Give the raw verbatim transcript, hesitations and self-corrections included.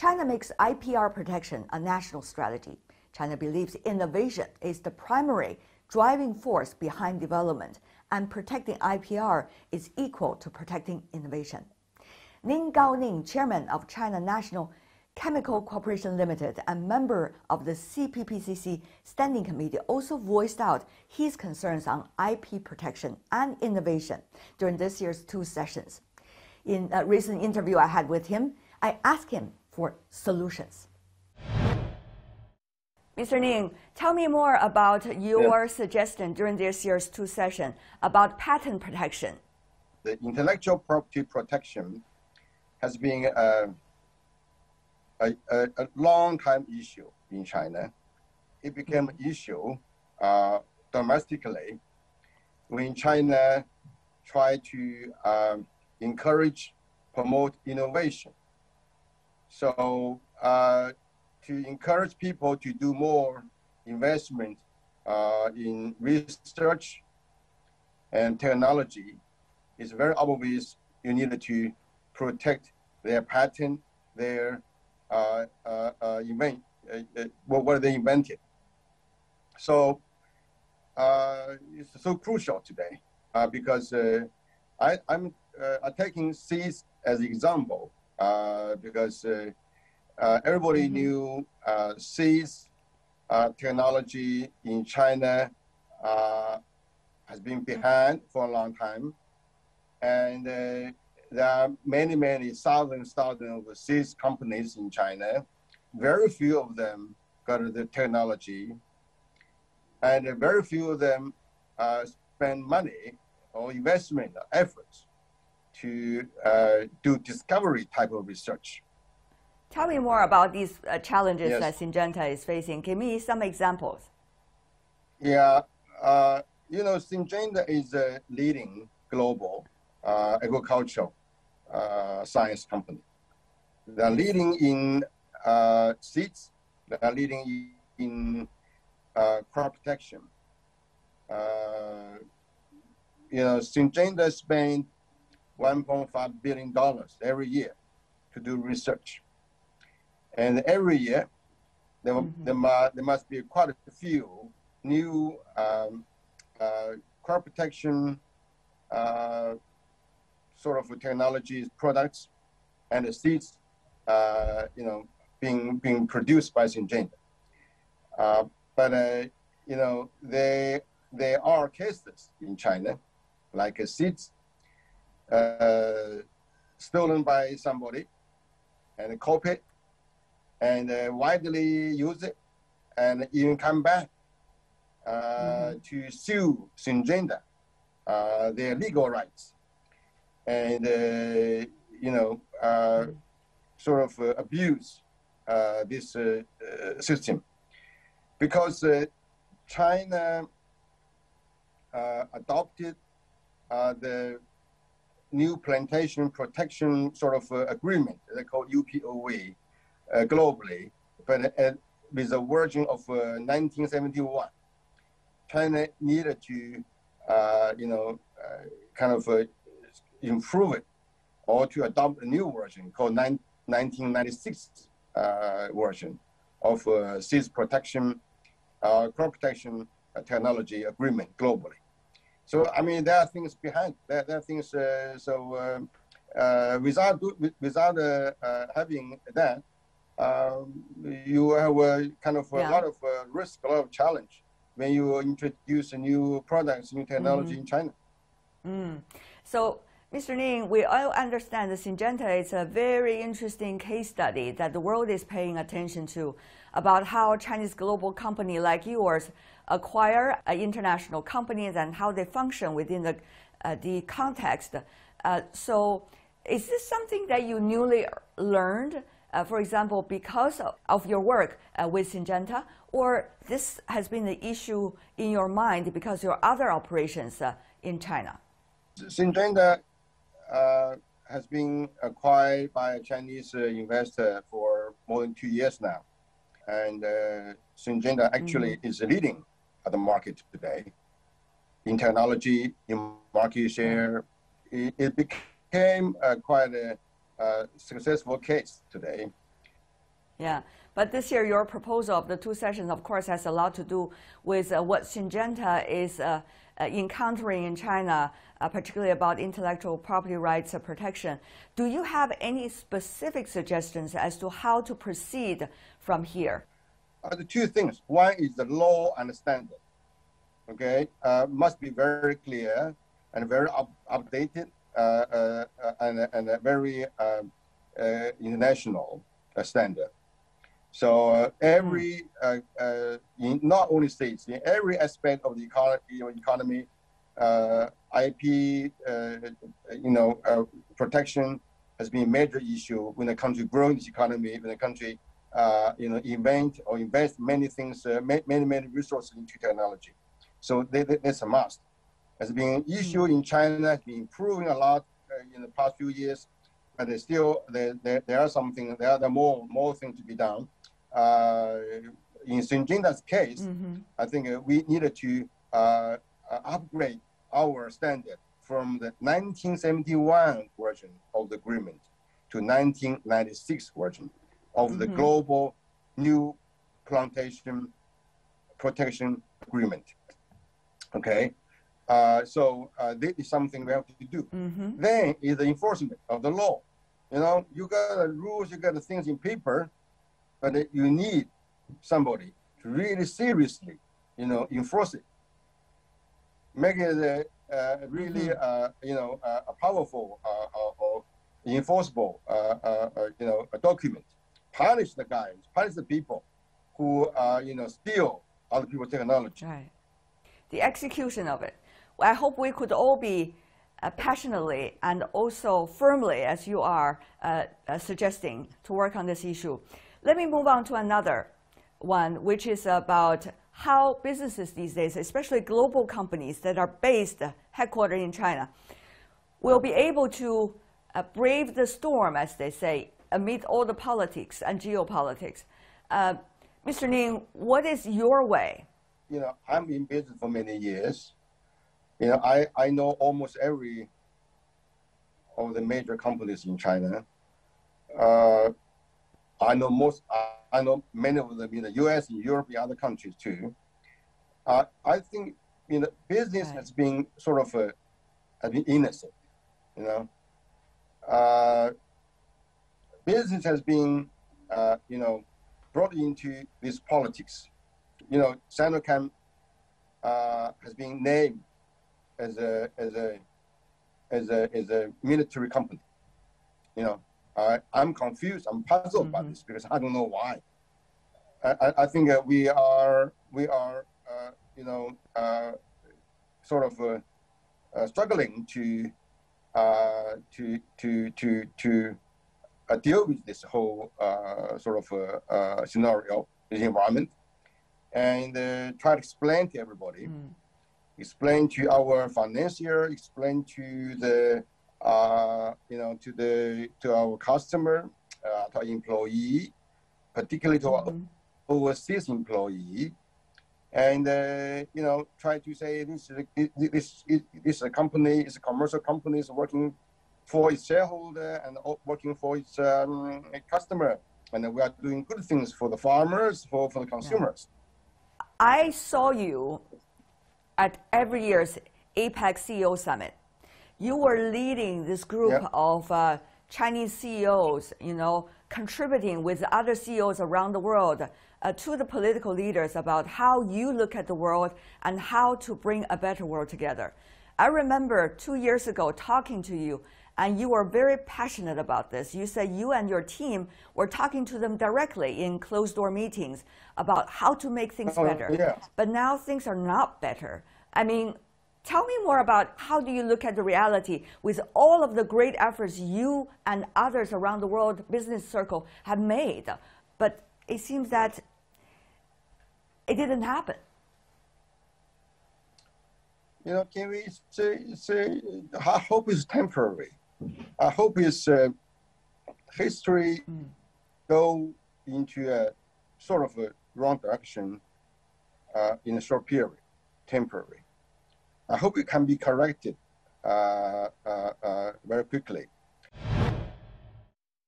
China makes I P R protection a national strategy. China believes innovation is the primary driving force behind development, and protecting I P R is equal to protecting innovation. Ning Gaoning, chairman of China National Chemical Corporation Limited and member of the C P P C C Standing Committee, also voiced out his concerns on I P protection and innovation during this year's two sessions. In a recent interview I had with him, I asked him for solutions. Mister Ning, tell me more about your yes. suggestion during this year's two session about patent protection. The intellectual property protection has been a, a, a, a long-time issue in China. It became an issue uh, domestically when China tried to uh, encourage, promote innovation. So, uh, to encourage people to do more investment uh, in research and technology, it's very obvious you need to protect their patent, their uh, uh, uh, invent, uh, uh, what they invented. So uh, it's so crucial today uh, because uh, I, I'm uh, taking seeds as example uh, because uh, Uh, everybody mm-hmm. knew uh, seeds uh, technology in China uh, has been behind for a long time. And uh, there are many, many thousands, thousands of seeds companies in China. Very few of them got the technology. And very few of them uh, spend money or investment or efforts to uh, do discovery type of research. Tell me more about these uh, challenges yes. that Syngenta is facing. Give me some examples. Yeah, uh, you know, Syngenta is a leading global uh, agricultural uh, science company. They're leading in uh, seeds, they're leading in uh, crop protection. Uh, you know, Syngenta spends one point five billion dollars every year to do research. And every year, there, mm-hmm. there, must, there must be quite a few new um, uh, crop protection uh, sort of technologies, products, and the seeds, uh, you know, being being produced by Syngenta. Uh, but uh, you know, they there are cases in China, like uh, seeds uh, stolen by somebody and copied. And uh, widely use it, and even come back uh, mm-hmm. to sue Syngenta, uh, their legal rights, and uh, you know, uh, sort of uh, abuse uh, this uh, uh, system, because uh, China uh, adopted uh, the new plantation protection sort of uh, agreement they call U P O V. Uh, globally, but uh, with the version of uh, nineteen seventy-one, China needed to, uh, you know, uh, kind of uh, improve it or to adopt a new version called nineteen ninety-six uh, version of uh, seeds protection, uh, crop protection technology agreement globally. So, I mean, there are things behind, there, there are things, uh, so uh, uh, without, without uh, uh, having that, Um, you have a kind of a yeah. lot of uh, risk, a lot of challenge when you introduce new products, new technology mm-hmm. in China. Mm. So, Mister Ning, we all understand that Syngenta is a very interesting case study that the world is paying attention to about how Chinese global company like yours acquire uh, international companies and how they function within the, uh, the context. Uh, so, is this something that you newly learned? Uh, for example, because of, of your work uh, with Syngenta, or this has been the issue in your mind because of your other operations uh, in China? Syngenta uh, has been acquired by a Chinese uh, investor for more than two years now. And uh, Syngenta actually mm-hmm. is leading at the market today in technology, in market share. It, it became uh, quite a Uh, successful case today. Yeah. But this year, your proposal of the two sessions, of course, has a lot to do with uh, what Syngenta is uh, uh, encountering in China, uh, particularly about intellectual property rights uh, protection. Do you have any specific suggestions as to how to proceed from here? Uh, the two things. One is the law and the standard. Okay, uh, must be very clear and very up updated uh, uh, and, and a very um, uh, international uh, standard. So uh, every, uh, uh, in not only states, in every aspect of the economy, you know, economy uh, I P, uh, you know, uh, protection has been a major issue when the country grows its economy, when the country, uh, you know, invent or invest many things, uh, many, many resources into technology. So they, they, that's a must. It's been an issue in China, it's been improving a lot uh, in the past few years, but there's still, there, there, there are something, there are more, more things to be done. Uh, in Syngenta's case, mm-hmm. I think uh, we needed to uh, upgrade our standard from the nineteen seventy-one version of the agreement to nineteen ninety-six version of mm-hmm. the Global New Plantation Protection Agreement. Okay, uh, so uh, this is something we have to do. Mm-hmm. Then is the enforcement of the law. You know, you got the rules, you got the things in paper, but you need somebody to really seriously, you know, enforce it. Make it uh, uh, really, uh, you know, uh, a powerful uh, or, or enforceable, uh, uh, uh, you know, a document. Punish the guys, punish the people who, uh, you know, steal other people's technology. Right. The execution of it. Well, I hope we could all be uh, passionately and also firmly, as you are uh, uh, suggesting, to work on this issue. Let me move on to another one, which is about how businesses these days, especially global companies that are based, uh, headquartered in China, will be able to uh, brave the storm, as they say, amid all the politics and geopolitics. Uh, Mister Ning, what is your way? You know, I'm in business for many years. You know, I, I know almost every of the major companies in China. Uh, I know most, I, I know many of them in the U S, in Europe, in other countries too. Uh, I think, you know, business right. has been sort of, a, has been innocent, you know. Uh, business has been, uh, you know, brought into this politics. You know, Sinochem uh, has been named as a as a as a as a military company. You know, uh, I'm confused. I'm puzzled mm-hmm. by this because I don't know why. I, I think that we are we are uh, you know uh, sort of uh, uh, struggling to uh, to to to to uh, deal with this whole uh, sort of uh, uh, scenario, this environment. And uh, try to explain to everybody, mm. explain to our financier, explain to the, uh, you know, to the to our customer, uh, to our employee, particularly to mm. our overseas employee, and uh, you know, try to say this this this is a company, it's a commercial company, it's working for its shareholder and working for its um, customer, and we are doing good things for the farmers, for for the consumers. Yeah. I saw you at every year's APEC C E O Summit. You were leading this group yep. of uh, Chinese C E Os, you know, contributing with other C E Os around the world uh, to the political leaders about how you look at the world and how to bring a better world together. I remember two years ago talking to you, and you were very passionate about this. You said you and your team were talking to them directly in closed-door meetings about how to make things oh, better. Yeah. But now things are not better. I mean, tell me more about how do you look at the reality with all of the great efforts you and others around the world business circle have made. But it seems that it didn't happen. You know, can we say, say I hope it's temporary. I hope it's uh, history mm. go into a sort of a wrong direction uh, in a short period, temporary. I hope it can be corrected uh, uh, uh, very quickly.